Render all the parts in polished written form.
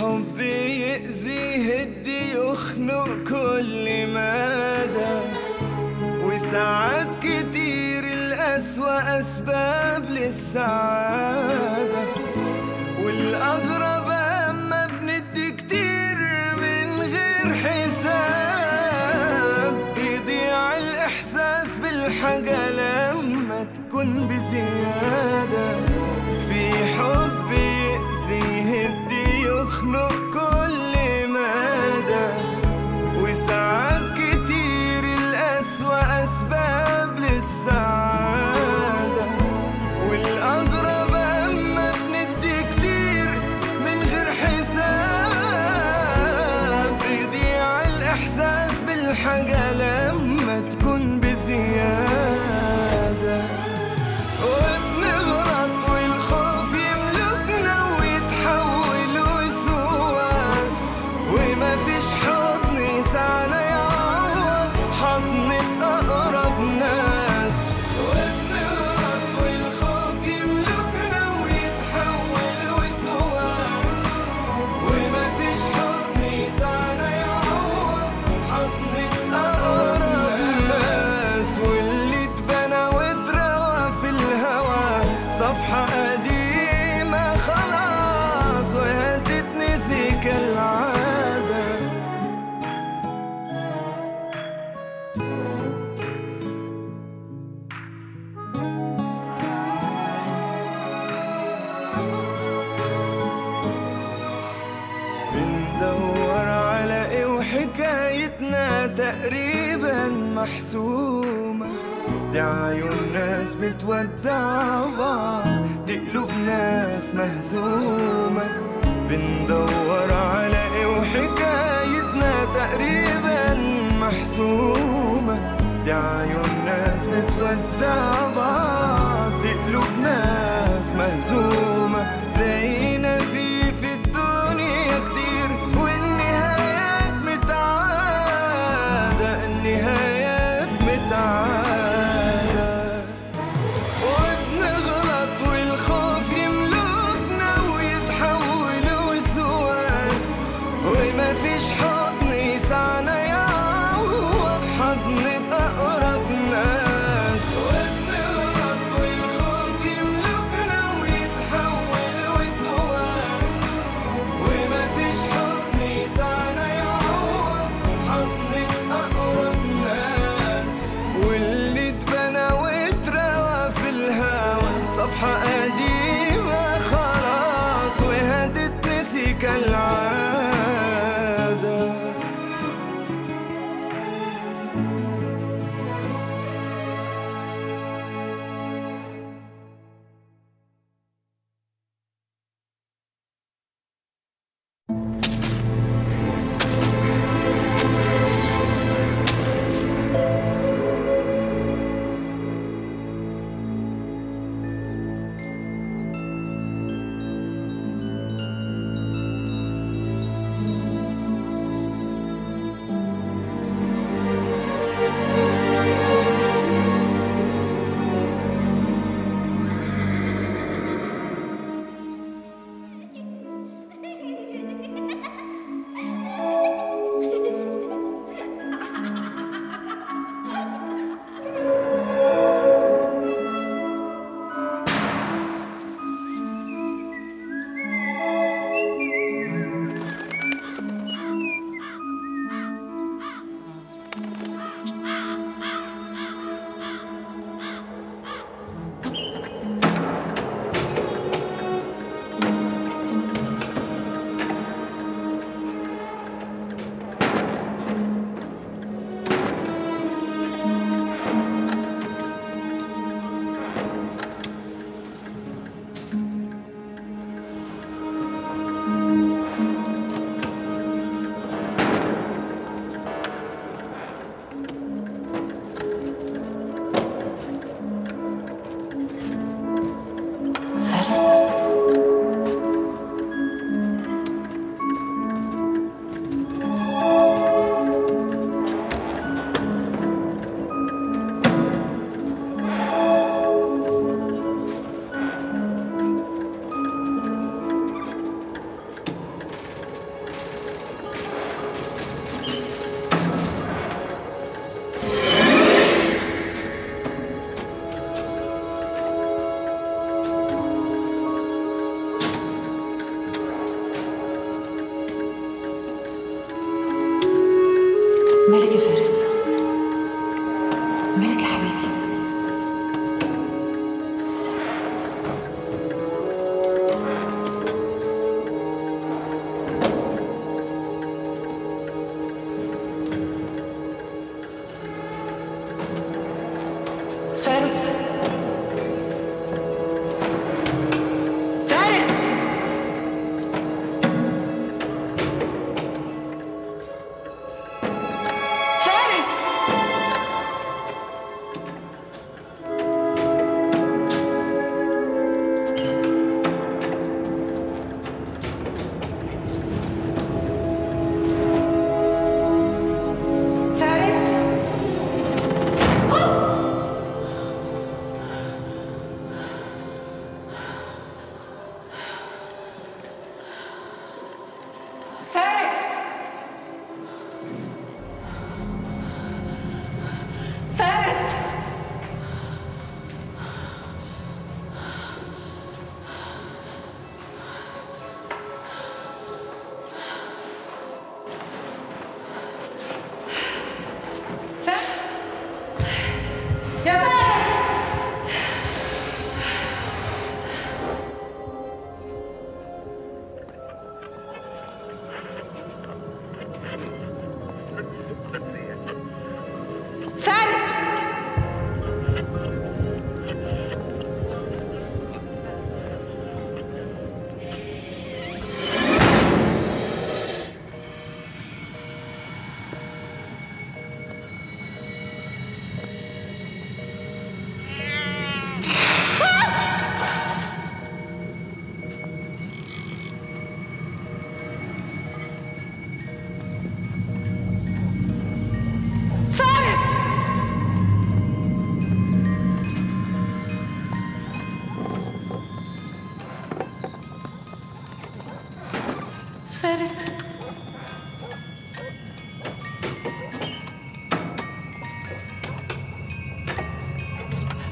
حبي يأذيه الديوخ نو كل مدى، وساعات كتير الأسوأ أسباب للسعادة، والأغرب أما بندي كتير من غير حساب، بيضيع الإحساس بالحاجة لما تكون بزيادة. في حبي يأذيه الديوخ نخنق كل مدى، وساعات كتير الأسوأ أسباب للسعادة، والأغرب أما بندي كتير من غير حساب، بيضيع الإحساس بالحاجة لما تكون بزيادة. بندور على ايه وحكايتنا تقريبا محسومة، دي عيون ناس بتودع بعض، دي قلوب ناس مهزومة. بندور على ايه وحكايتنا تقريبا محسومة، دي عيون ناس بتودع بعض، دي قلوب ناس مهزومة. زينا في الدنيا كتير والنهايات متعادة، النهايات متعادة، وبنغلط والخوف يملكنا ويتحول وسواس، ومفيش حضن يسعنا يعوض مالك يا فارس؟ مالك يا حبيبي؟ فارس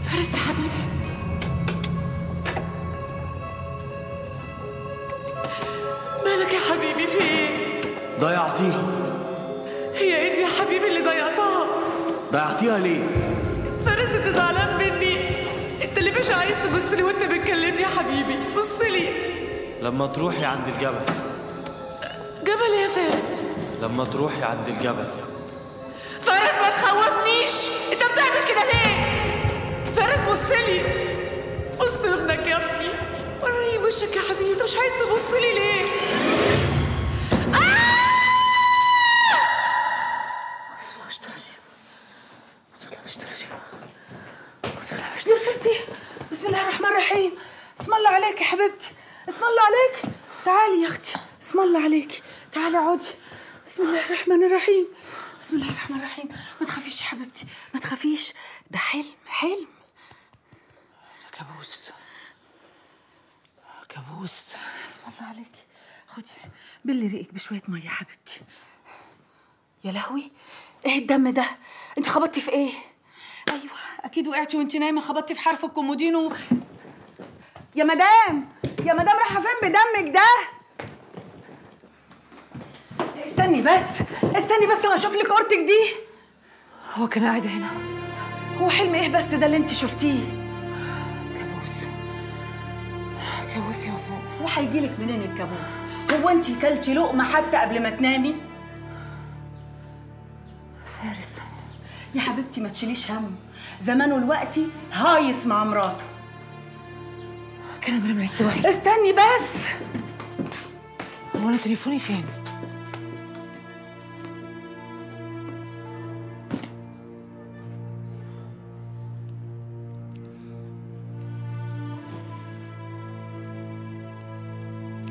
فارس يا حبيبي، مالك يا حبيبي؟ في ايه؟ ضيعتيها. هي ايدي يا حبيبي اللي ضيعتها. ضيعتيها ليه؟ فارس انت زعلان مني، انت اللي مش عايز تبص لي وانت بتكلمني يا حبيبي. بص لي لما تروحي عند الجبل. جبل يا فارس؟ لما تروحي عند الجبل. فارس ما تخوفنيش، انت بتعمل كده ليه؟ فارس بصلي، بص لابنك يا ابني، وريني وشك يا حبيبي، انت مش عايز تبصلي ليه؟ بسم الله الرحمن الرحيم. اسم الله عليك يا حبيبتي، اسم الله عليك. تعالي يا اختي، اسم الله عليك، تعالي اقعدي. بسم الله الرحمن الرحيم، بسم الله الرحمن الرحيم. ما تخافيش يا حبيبتي، ما تخافيش، ده حلم، حلم، كابوس، كابوس. بسم الله عليك، خدي بلي ريقك بشويه ميه يا حبيبتي. يا لهوي، ايه الدم ده؟ انت خبطتي في ايه؟ ايوه اكيد وقعتي وانت نايمه، خبطتي في حرف الكومودينو. يا مدام، يا مدام، رايحه فين بدمك ده؟ استني بس، استني بس لما اشوف لك قرتك دي. هو كان قاعد هنا؟ هو حلم ايه بس ده اللي انت شفتيه؟ كابوس، كابوس يا وفاء. هو هيجي لك منين الكابوس؟ هو انت كلتي لقمه حتى قبل ما تنامي؟ فارس يا حبيبتي ما تشيليش هم، زمانه دلوقتي هايص مع مراته. كلام رمي السواحل. استني بس، هو انا تليفوني فين؟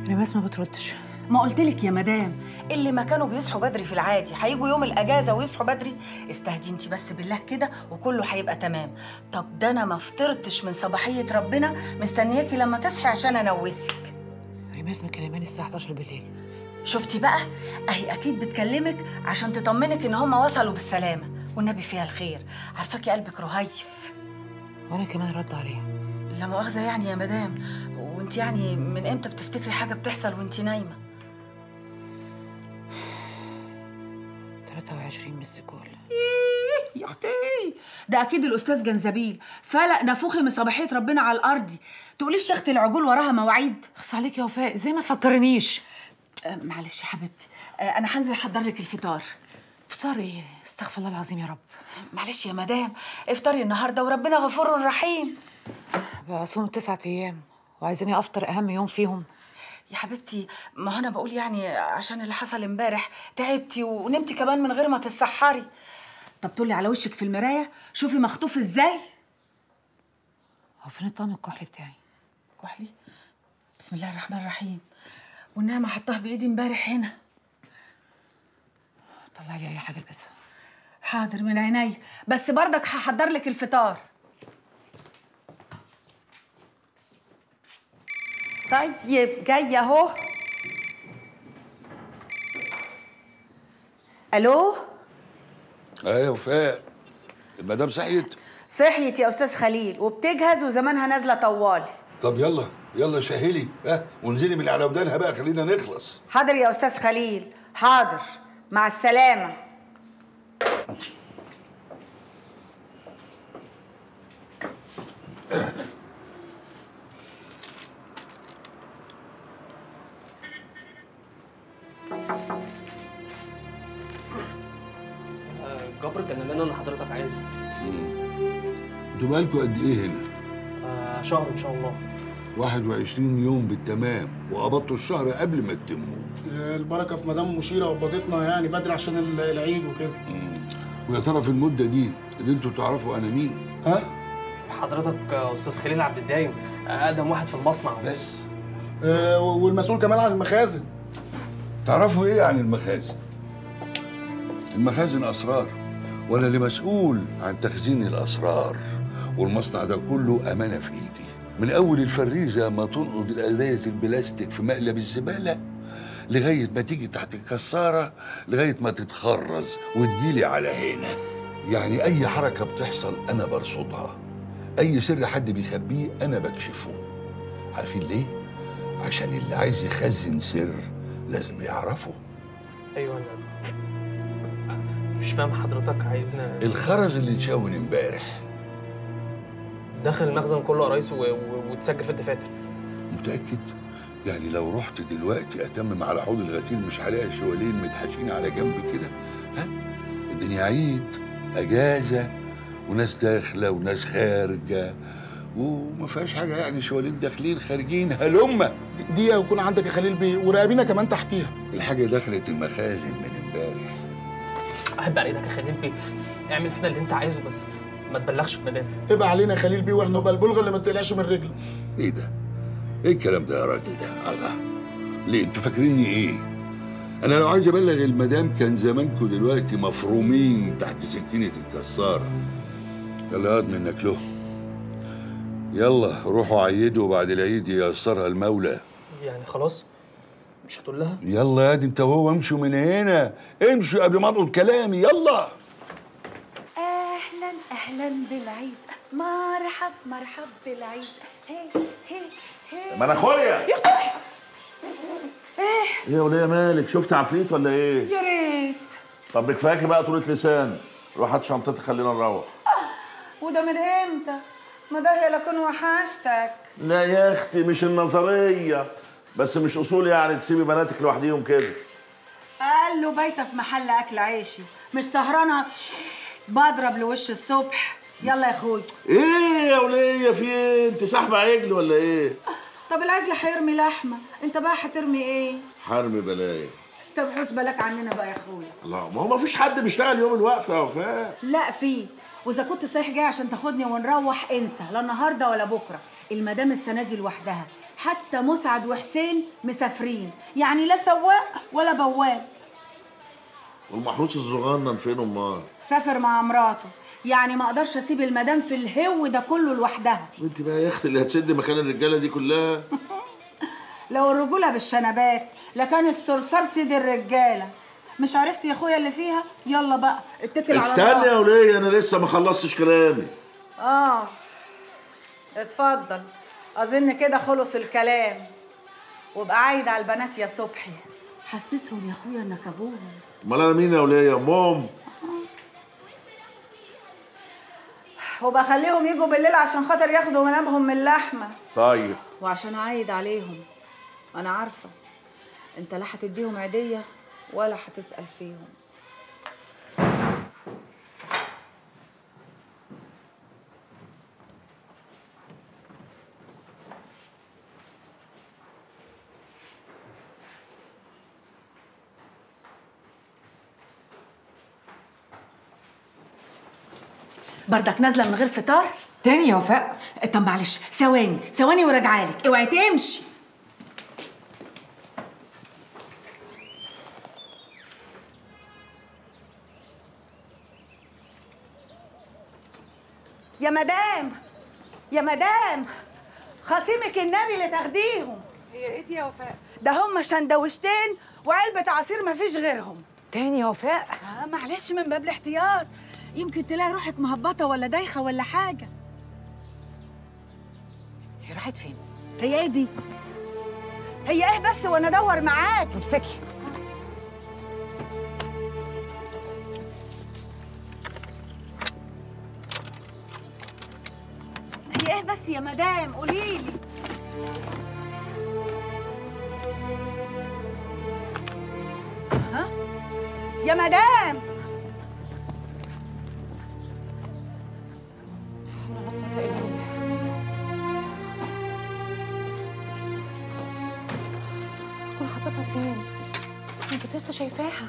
أنا بس ما بتردش. ما قلتلك يا مدام، اللي ما كانوا بيصحوا بدري في العادي هيجوا يوم الأجازة ويصحوا بدري. استهدي انتي بس بالله كده وكله هيبقى تمام. طب ده أنا ما فطرتش من صباحية ربنا، مستنياكي لما تصحي عشان أنوسك. ريماس ما كلماني الساعة 11 بالليل. شفتي بقى؟ أهي أكيد بتكلمك عشان تطمنك إن هما وصلوا بالسلامة، والنبي فيها الخير، عارفاكي قلبك رهيف. وأنا كمان رد عليها. لا مؤاخذة يعني يا مدام، وانت يعني من امتى بتفتكري حاجه بتحصل وانت نايمه؟ 3 26 من السكول. ايه يا اختي، ده اكيد الاستاذ جنزبيل فلق نافوخي من صباحيه ربنا على الارض. تقوليش شخت العجول وراها مواعيد. خص عليك يا وفاء، زي ما تفكرنيش. معلش يا حبيبتي، انا هنزل احضر لك الفطار. فطار ايه؟ استغفر الله العظيم يا رب. معلش يا مدام، افطري النهارده وربنا غفور رحيم. بصوم 9 ايام وعايزاني افطر اهم يوم فيهم. يا حبيبتي، ما انا بقول يعني عشان اللي حصل امبارح تعبتي ونمتي كمان من غير ما تتسحري. طب طلي على وشك في المرايه شوفي مخطوف ازاي. هو فين الطقم الكحلي بتاعي؟ كحلي؟ بسم الله الرحمن الرحيم، والنعمه حطاها بايدي امبارح هنا. طلع لي اي حاجه البسها. حاضر من عيني، بس بردك هحضر لك الفطار. طيب جايه اهو. الو. ايوه وفاء، المدام صحيت؟ صحيت يا استاذ خليل، وبتجهز وزمانها نازله طوالي. طب يلا يلا شهلي، وانزلي من على ودانها بقى، خلينا نخلص. حاضر يا استاذ خليل، حاضر، مع السلامه. جبر كان منه ان حضرتك عايزه. انتوا بقالكوا قد ايه هنا؟ شهر ان شاء الله. 21 يوم بالتمام، وقبضتوا الشهر قبل ما تتموه. البركه في مدام مشيره قبضتنا يعني بدري عشان العيد وكده. ويا ترى في المده دي اللي انتوا تعرفوا انا مين؟ ها؟ حضرتك استاذ خليل عبد الدايم، اقدم واحد في المصنع بس. والمسؤول كمان عن المخازن. تعرفوا ايه عن المخازن؟ المخازن اسرار، وانا اللي مسؤول عن تخزين الاسرار، والمصنع ده كله امانه في ايدي، من اول الفريزه ما تنقض الازايز البلاستيك في مقلب الزباله، لغايه ما تيجي تحت الكساره، لغايه ما تتخرز وتجيلي على هنا. يعني اي حركه بتحصل انا برصدها، اي سر حد بيخبيه انا بكشفه. عارفين ليه؟ عشان اللي عايز يخزن سر لازم يعرفه. ايوه انا مش فاهم حضرتك عايزنا. الخرز اللي اتشاول امبارح داخل المخزن كله يا ريس وتسجل في الدفاتر. متأكد؟ يعني لو رحت دلوقتي أتمم على حوض الغسيل مش هلاقي شوالين متحاشين على جنب كده؟ ها؟ الدنيا عيد، أجازة، وناس داخلة وناس خارجة، وما فيهاش حاجة يعني شوالين داخلين خارجين هلمة. دي هيكون عندك يا خليل بيه، وراقبينا كمان تحتيها. الحاجة دخلت المخازن من امبارح. أحب على إيدك يا خليل بيه، اعمل فينا اللي أنت عايزه بس ما تبلغش في مدام. ابقى علينا يا خليل بيه، واحنا نبقى البلغه اللي ما تقلقش من رجله. ايه ده؟ ايه الكلام ده يا راجل ده؟ الله، ليه انتوا فاكريني ايه؟ انا لو عايز ابلغ المدام كان زمانكم دلوقتي مفرومين تحت سكينه الكساره. يلا اضمن انك له. يلا روحوا عيدوا، وبعد العيد ييسرها المولى. يعني خلاص؟ مش هتقول لها؟ يلا يا دي انت وهو، امشوا من هنا، امشوا قبل ما انقض كلامي، يلا. اهلا بالعيد، مرحب مرحب بالعيد. هي هي هي. ما انا اخويا. ايه يا وليه مالك؟ شفت عفريت ولا ايه؟ يا ريت. طب كفاكي بقى طولة لسان، روح هات شنطتك خلينا نروح. وده من امتى؟ ما ده يا لكون وحشتك. لا يا اختي مش النظريه، بس مش اصول يعني تسيبي بناتك لوحديهم كده. قال له بايته في محل اكل عيشي، مش سهرانه بضرب لوش الصبح. يلا يا اخويا. ايه يا وليه في ايه؟ انت ساحبه عجل ولا ايه؟ طب العجل هيرمي لحمه، انت بقى هترمي ايه؟ هرمي بلايا. طب حوش بالك عننا بقى يا اخويا. لا ما هو مفيش حد بيشتغل يوم الوقفه يا وفاء. لا في، واذا كنت صحيح جاي عشان تاخدني ونروح انسى، لا النهارده ولا بكره. المدام السنه دي لوحدها، حتى مسعد وحسين مسافرين، يعني لا سواق ولا بواب. والمحروس الصغنن فين امال؟ سافر مع مراته، يعني ما اقدرش اسيب المدام في الهو ده كله لوحدها. وانت بقى يا اختي اللي هتسد مكان الرجاله دي كلها. لو الرجوله بالشنبات لكان الصرصار سيد الرجاله. مش عرفت يا اخويا اللي فيها؟ يلا بقى اتكل على الله. استنى يا وليه انا لسه ما خلصتش كلامي. اتفضل، اظن كده خلص الكلام، وابقى عايد على البنات يا صبحي. حسسهم يا اخويا انك ابوهم. امال انا مين يا وليه؟ امهم. وبقى خليهم يجوا بالليل عشان خاطر ياخدوا منامهم من اللحمه. طيب. وعشان اعيد عليهم. انا عارفه انت لا هتديهم عيديه ولا هتسال فيهم. بردك نازله من غير فطار؟ تاني يا وفاء؟ طب معلش ثواني ثواني وراجعالك، اوعي تمشي. يا مدام يا مدام خصيمك النبي اللي تاخديهم. هي ايه دي يا وفاء؟ ده هم شندوشتين وعلبه عصير مفيش غيرهم. تاني يا وفاء؟ معلش من باب الاحتياط، يمكن تلاقي روحك مهبطه ولا دايخه ولا حاجه. هي راحت فين؟ هي ايه دي؟ هي ايه بس وانا ادور معاك؟ امسكي. هي ايه بس يا مدام قولي لي. ها؟ يا مدام فين؟ أنا كنت لسه شايفاها.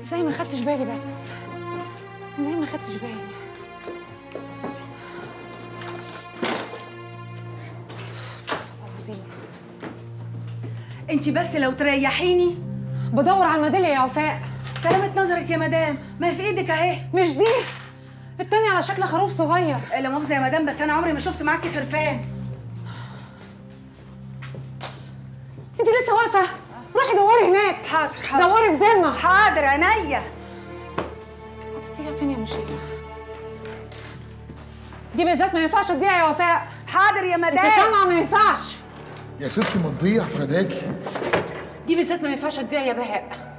إزاي ما خدتش بالي بس؟ إزاي ما خدتش بالي؟ استغفر الله العظيم. أنتِ بس لو تريحيني. بدور على الميدالية يا وفاء. سلامة نظرك يا مدام، ما هي في إيدك أهي. مش دي؟ التاني على شكل خروف صغير. لا مؤاخذة يا مدام بس أنا عمري ما شفت معاكي خرفان. أنت لسه واقفة؟ روحي دوري هناك. حاضر حاضر. دوري بذمة. حاضر عينيا. حطيتيها فين يا مشيرة؟ دي بالذات ما ينفعش تضيع يا وفاء. حاضر يا مدام. أنت سامعة ما ينفعش. يا ستي ما تضيع فداكي. دي بالذات ما ينفعش تضيع يا بهاء.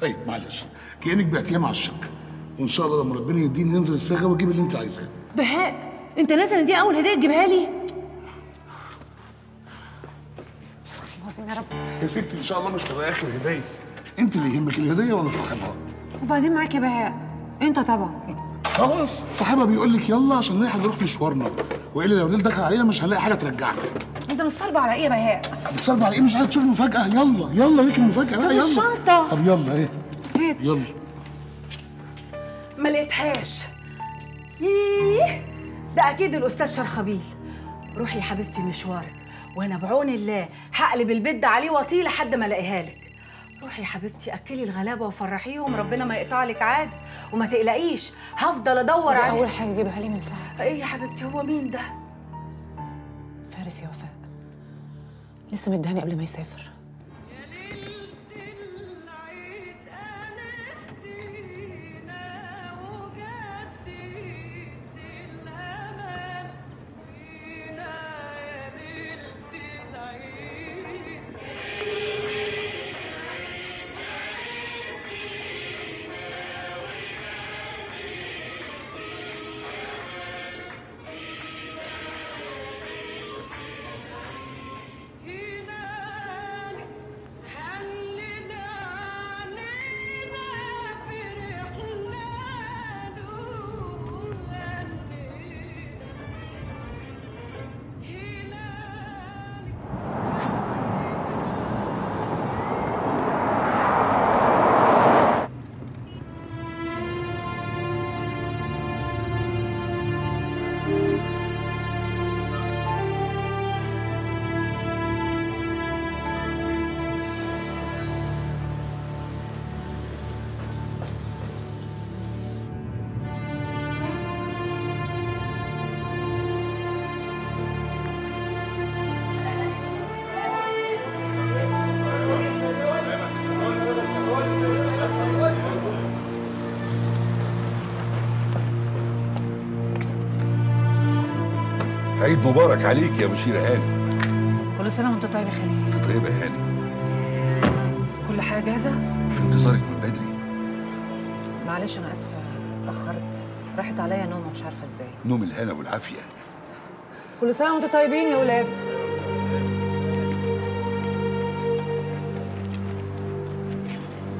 طيب معلش كأنك بعتيها مع الشك. وان شاء الله لما ربنا يديني ننزل الصاغه واجيب اللي انت عايزاه. بهاء انت ناسي ان دي اول هديه تجيبها لي؟ يا رب يا ستي ان شاء الله مش تبقى اخر هديه. انت اللي يهمك الهديه ولا صاحبها؟ وبعدين معاك يا بهاء انت طبعا. خلاص صاحبها بيقول لك يلا عشان نلحق نروح مشوارنا، والا لو الليل دخل علينا مش هنلاقي حاجه ترجعنا. انت مصربع على ايه يا بهاء؟ مصربع على ايه؟ مش عايز تشوف المفاجاه؟ يلا يلا ليك المفاجاه بقى. يلا الشنطه. طب يلا ايه؟ هات يلا. ما لقيتهاش. ييه ده اكيد الاستاذ شرخبيل. روحي يا حبيبتي مشوارك وانا بعون الله هقلب البيت ده عليه واطيه لحد ما الاقيها لك. روحي يا حبيبتي اكلي الغلابه وفرحيهم، ربنا ما يقطع لك عاد وما تقلقيش هفضل ادور عليه. اول حاجه اجيبها لي من ساعه. ايه يا حبيبتي هو مين ده؟ فارس يا وفاء لسه مدهاني قبل ما يسافر. عيد مبارك عليك يا مشيرة هاني. كل سنة وانت طيب يا خليل. انت طيبة يا هاني. كل حاجة جاهزة؟ في انتظارك من بدري. معلش أنا آسفة اتأخرت، راحت عليا نومة مش عارفة ازاي. نوم الهنا والعافية. كل سنة وانتوا طيبين يا ولاد.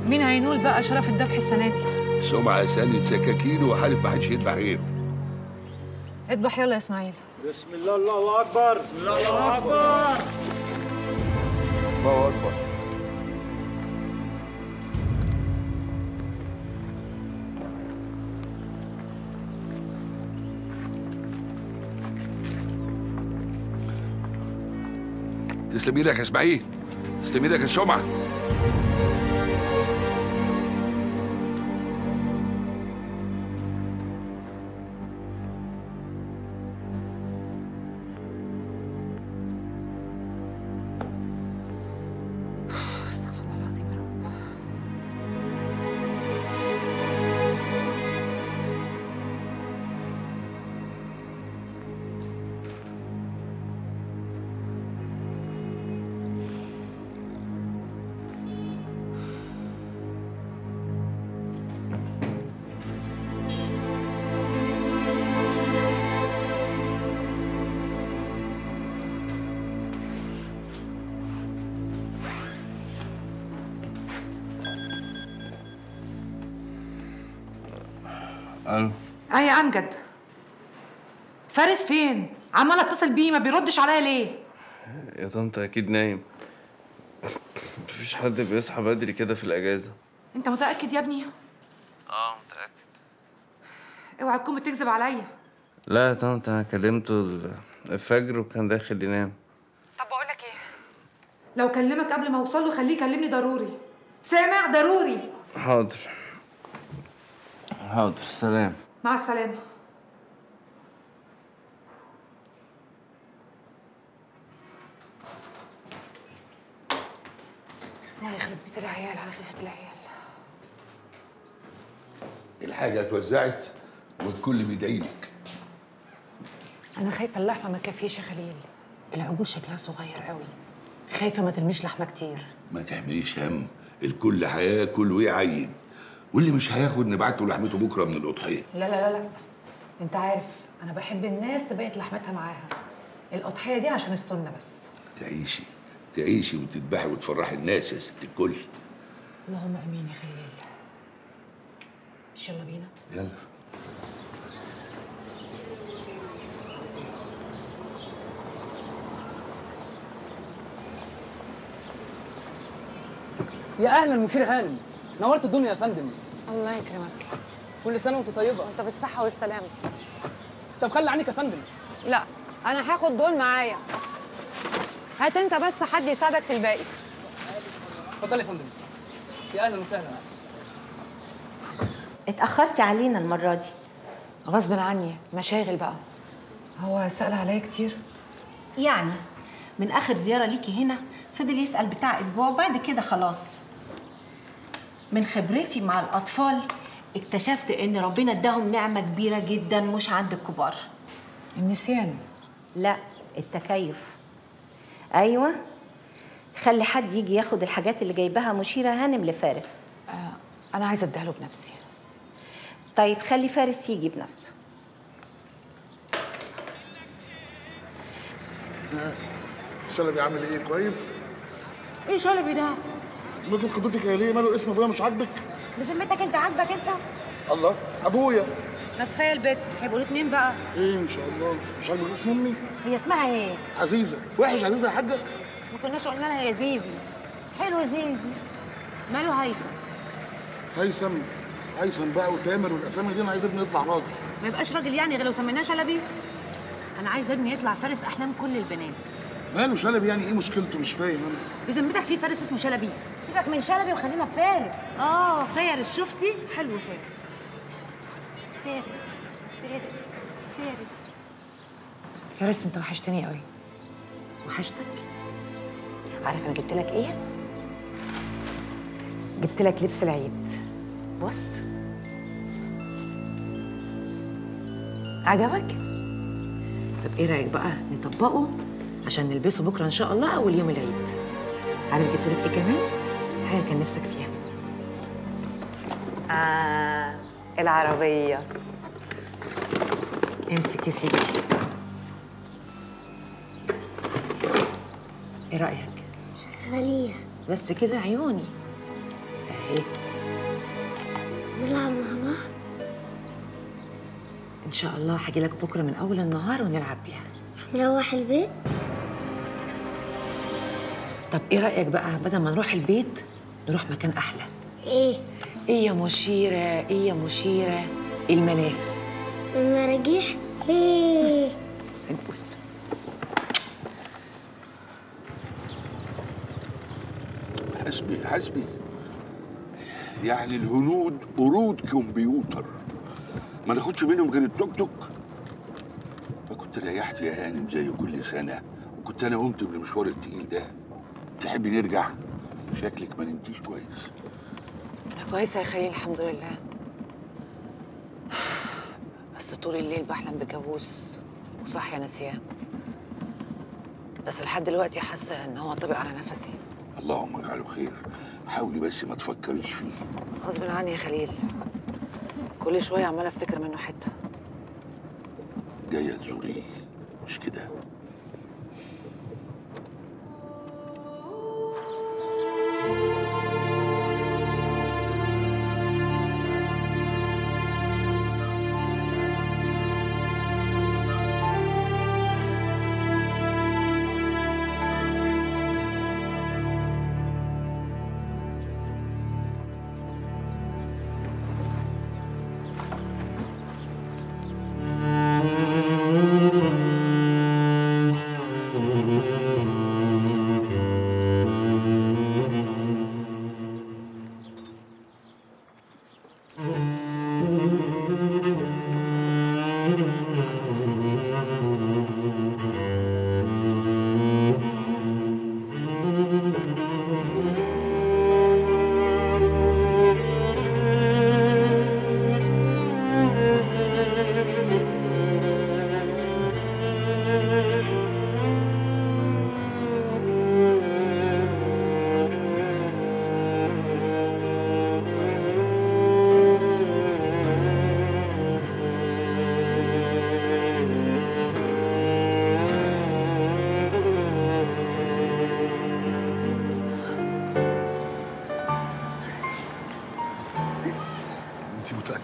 مين هينول بقى شرف الذبح السنة دي؟ سمعة سند سكاكين وحالف ما حدش يذبح غيره. اذبح يلا يا اسماعيل. بسم الله الله أكبر. بسم الله الله أكبر. الله أكبر. تسلم ايدك يا اسماعيل، تسلم ايدك يا سمعة. استغفر الله العظيم يا رب. الو يا امجد، فارس فين؟ عمال اتصل بيه ما بيردش عليا ليه؟ يا طنط اكيد نايم، مفيش حد بيصحى بدري كده في الاجازه. انت متاكد يا ابني؟ اه متاكد. اوعى تكون بتكذب عليا. لا يا طنط انا كلمته الفجر وكان داخل ينام. طب بقول لك ايه، لو كلمك قبل ما اوصل له خليه يكلمني ضروري. سامع؟ ضروري. حاضر حاضر. السلام. مع السلامة. الله يخرب بيت العيال على خيفة العيال. الحاجة اتوزعت والكل بيدعي لك. أنا خايفة اللحمة ما تكفيش يا خليل، العجول شكلها صغير قوي، خايفة ما تلميش لحمة كتير. ما تحمليش هم، الكل هياكل ويعين، واللي مش هياخد نبعته لحمته بكره من الاضحيه. لا لا لا لا، انت عارف انا بحب الناس تبيت لحمتها معاها، الاضحيه دي عشان السنه بس. تعيشي تعيشي وتذبحي وتفرحي الناس يا ست الكل. اللهم امين يا خليل. مش يلا بينا؟ يلا. يا اهلا مشير هانم، نورت الدنيا يا فندم. الله يكرمك. كل سنه وانت طيبه. وانت بالصحه والسلامه. طب خلي عنك يا فندم. لا انا هاخد دول معايا، هات انت بس حد يساعدك في الباقي. اتفضل يا فندم. يا اهلا وسهلا. اتاخرتي علينا المره دي غصب عني، مشاغل بقى. هو سال عليا كتير يعني؟ من اخر زياره ليكي هنا فضل يسال بتاع اسبوع وبعد كده خلاص. من خبرتي مع الأطفال اكتشفت إن ربنا اداهم نعمة كبيرة جدا مش عند الكبار. النسيان؟ لا، التكيف. أيوة، خلي حد يجي ياخد الحاجات اللي جايبها مشيرة هانم لفارس. أنا عايزة أديها له بنفسي. طيب خلي فارس يجي بنفسه. شلبي عامل إيه؟ كويس؟ إيه شلبي ده؟ ممكن قضيتك يا ليه؟ ماله اسم ابويا مش عاجبك؟ بذمتك انت عاجبك انت؟ الله، ابويا. ما كفايه البت، هيبقوا الاثنين بقى. ايه ان شاء الله؟ مش عاجبك اسم امي؟ هي اسمها ايه؟ عزيزه. وحش عزيزه يا حاجه؟ ما كناش قلنا لها يا زيزي. حلو زيزي. ماله هيثم؟ هيثم، هيثم بقى وتامر والاسامي دي. انا عايز ابني يطلع راجل. ما يبقاش راجل يعني غير لو سميناه شلبي؟ انا عايز ابني يطلع فارس احلام كل البنات. ماله شلبي يعني؟ ايه مشكلته؟ مش فاهم انا. بذمتك في فارس اسمه شلبي؟ سيبك من شلبي وخلينا في فارس. اه فارس، شفتي؟ حلو فارس. فارس فارس فارس فارس، انت وحشتني قوي. وحشتك؟ عارف انا جبت لك ايه؟ جبت لك لبس العيد. بص عجبك؟ طب ايه رايك بقى نطبقه عشان نلبسه بكره ان شاء الله اول يوم العيد. عارف جبت لك ايه كمان؟ حاجه كان نفسك فيها. العربيه. امسك يا سيدي. ايه رايك؟ شغاليه. بس كده عيوني. اهي. نلعب مع بعض؟ ان شاء الله هجيلك بكره من اول النهار ونلعب بيها. هنروح البيت؟ طب ايه رايك بقى بدل ما نروح البيت نروح مكان احلى؟ ايه؟ ايه يا مشيره؟ ايه يا مشيره؟ الملاهي. المراجيح؟ ايه؟ هنبص. حسبي يعني الهنود قرود كمبيوتر، ما ناخدش منهم غير التوك توك. فكنت ريحت يا هانم زي كل سنه، وكنت انا قمت من المشوار التقيل ده. تحبي نرجع؟ شكلك ما نمتيش كويس. انا كويسه يا خليل الحمد لله، بس طول الليل بحلم بكابوس وصاحيه نسيان، بس لحد دلوقتي حاسه ان هو طابق على نفسي. اللهم اجعله خير، حاولي بس ما تفكريش فيه. غصب عني يا خليل، كل شويه عماله افتكر منه حته. جايه تزوريه مش كده؟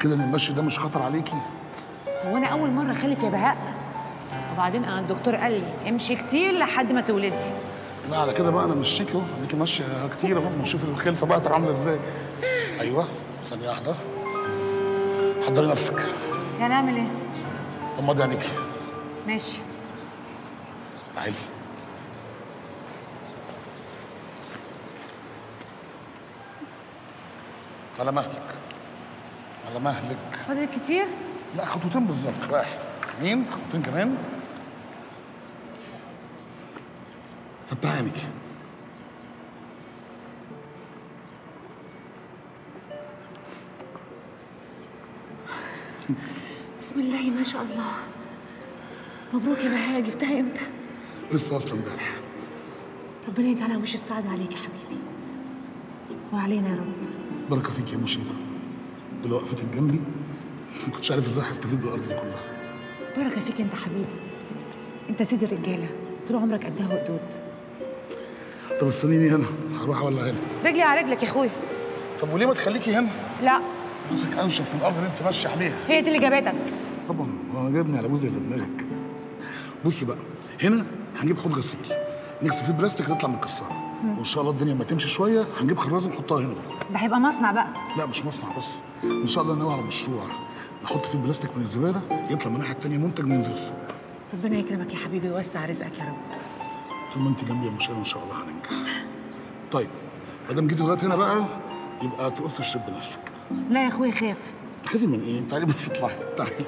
كده ان المشي ده مش خطر عليكي؟ هو انا اول مره اخلف يا بهاء، وبعدين الدكتور قال لي امشي كتير لحد ما تولدي. لا على كده بقى انا مشيكي اهو، اديكي ماشيه كتير اهو، ونشوف الخلفه بقى عامله ازاي. ايوه ثانيه واحده، حضري نفسك. هنعمل ايه؟ غمضي عينيكي. ماشي. تعالي. على مهلك على مهلك. فاضل كتير؟ لا خطوتين بالظبط، واحد اثنين، خطوتين كمان. فتحي عينك. بسم الله ما شاء الله. مبروك يا بهاء، جبتها امتى؟ لسه اصلا امبارح. ربنا يجعلها وش السعادة عليك يا حبيبي وعلينا يا رب. بركة فيك يا مشيدة، اللي وقفتك جنبي ما كنتش عارف ازاي هستفيد بالارض دي كلها. بركه فيك انت حبيبي، انت سيد الرجاله طول عمرك قدها وقدود. طب استنيني هنا هروح اولع هنا. رجلي على رجلك يا اخويا. طب وليه ما تخليكي هنا؟ لا نفسك انشف من الارض اللي انت ماشيه عليها، هي دي اللي جابتك. طبعا انا جايبني على بوزي اللي دماغك. بص بقى، هنا هنجيب حوض غسيل نكسر فيه البلاستيك نطلع من الكساره، وان شاء الله الدنيا ما تمشي شويه هنجيب خرازه نحطها هنا بقى. ده هيبقى مصنع بقى؟ لا مش مصنع، بس ان شاء الله ناوي على مشروع نحط فيه البلاستيك من الزباله يطلع من الناحيه الثانيه منتج وينزل السوق. ربنا يكرمك يا حبيبي ويوسع رزقك يا رب. طول ما انت جنبي يا مشيره ان شاء الله هننجح. طيب ما دام جيت لغايه هنا بقى يبقى تقص الشرب بنفسك. لا يا اخويا خاف. تخافي من ايه؟ تعالي بس اطلعي، تعالي.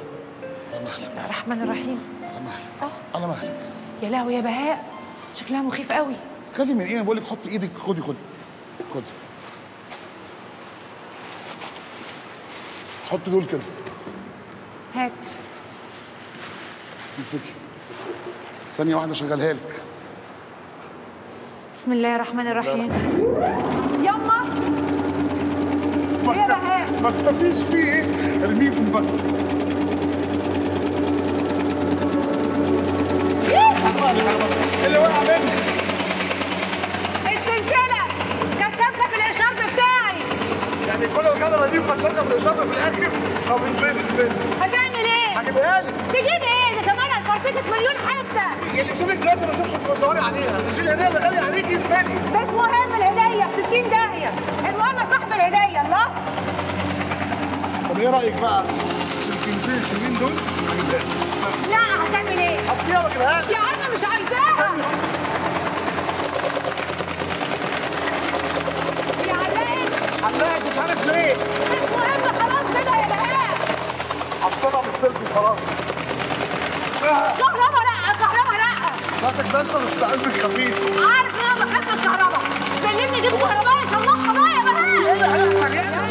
بسم الله الرحمن الرحيم. على مهلك. على مهلك. يا لهوي يا بهاء شكلها مخيف قوي. خافي من ايه؟ بقول لك حطي ايدك. خدي خدي خدي، حطي دول كده. هات. امسكي. ثانية واحدة شغلها لك. بسم الله الرحمن الرحيم. يما ايه يا بهاء؟ ما تخافيش فيه ايه؟ ارميكم بس. اللي وقع منك السلسلة كانت شابكة في الإشارة بتاعي. يعني كل الغلبة دي وكانت شابكة في الإشارة في الآخر؟ طب انزلي انزلي. هتعمل ايه؟ هجيبها لك. تجيب ايه؟ ده زمانها الفرتكة مليون حتة. اللي شابك دلوقتي ما اشوفش انت بتدوري عليها. نزلي الهدية اللي غالية عليكي انزلي. مش مهم الهدية ب 60 داهية. المهم صاحب الهدية الله. طب ايه رأيك بقى؟ الكلمتين الحلوين دول هجيبها لك. لا هتعمل ايه؟ هتسيبها واجيبها لك. يا عم مش عايزاها. عماك مش عارف ليه؟ مش مهم خلاص سيبها يا بهاء. عصبها بالسيلفي وخلاص. كهربا رقة كهربا رقة. ساعتك دايسة بس قلبك خفيف. عارف ان انا بخاف من الكهربا. كلمني جيب كهرباء يصلحها بقى يا بهاء. ايه بهاء سجانة؟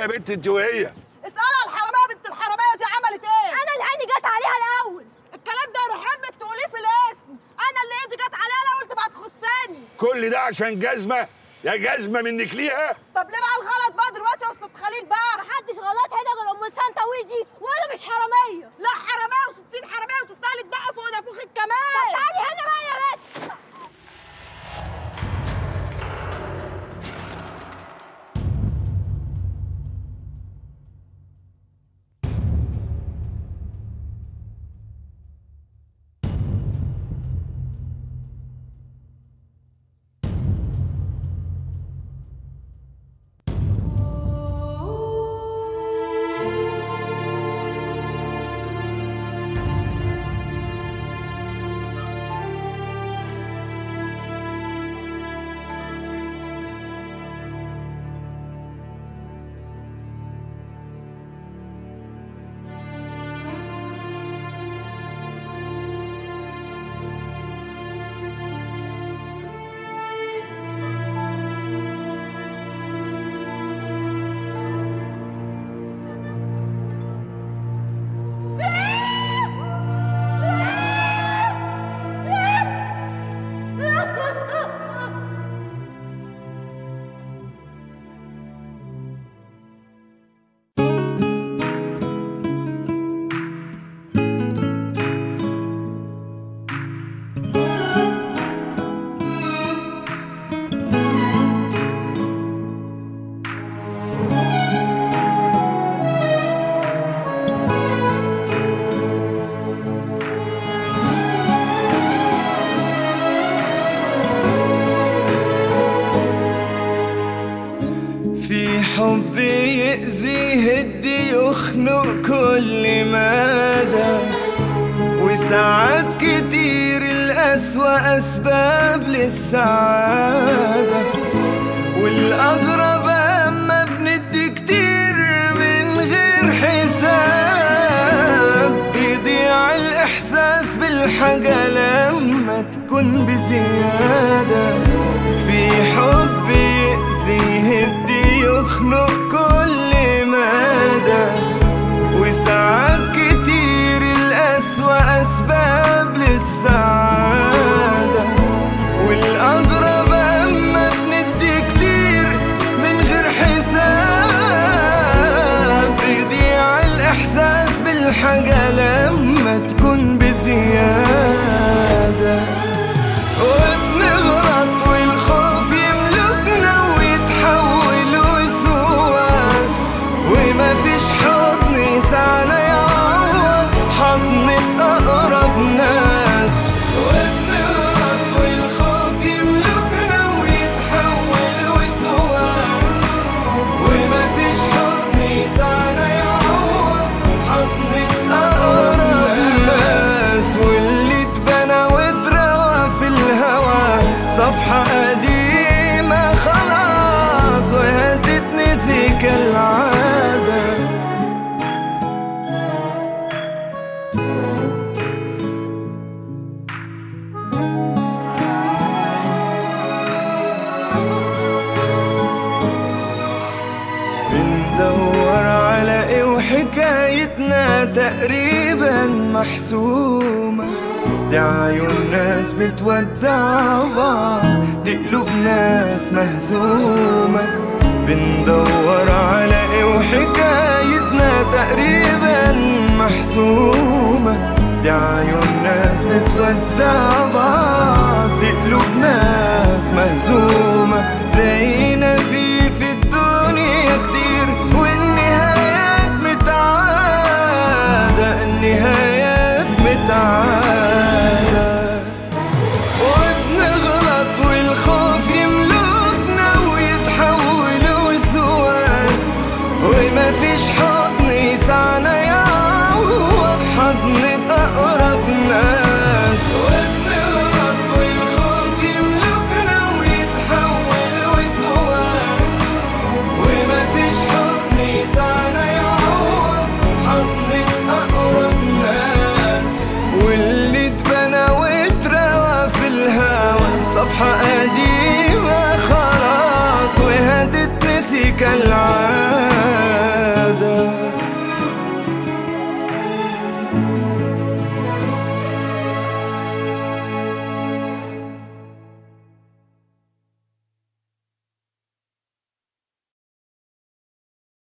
يا بنت انت وهي اسالها الحراميه بنت الحراميه دي عملت ايه؟ انا اللي ايدي جت عليها الاول. الكلام ده يروح امك تقوليه في الاسم. انا اللي ايدي جت عليها الاول تبقى تخصني. كل ده عشان جزمه؟ يا جزمه منك ليها؟ طب ليه بقى الغلط بقى دلوقتي يا استاذ خليل بقى؟ محدش غلط هنا غير ام لسان طويل دي وانا مش حراميه. لا حراميه و60 حراميه وتستاهل تدق فوق نافوخك كمان. طب تعالي هنا بقى يا بنت. Time بندور على ايه وحكايتنا تقريبا محسومة، دي عيون ناس بتودع بعض، دي قلوب ناس مهزومة. بندور على ايه وحكايتنا تقريبا محسومة، دي عيون ناس بتودع بعض، دي قلوب ناس مهزومة.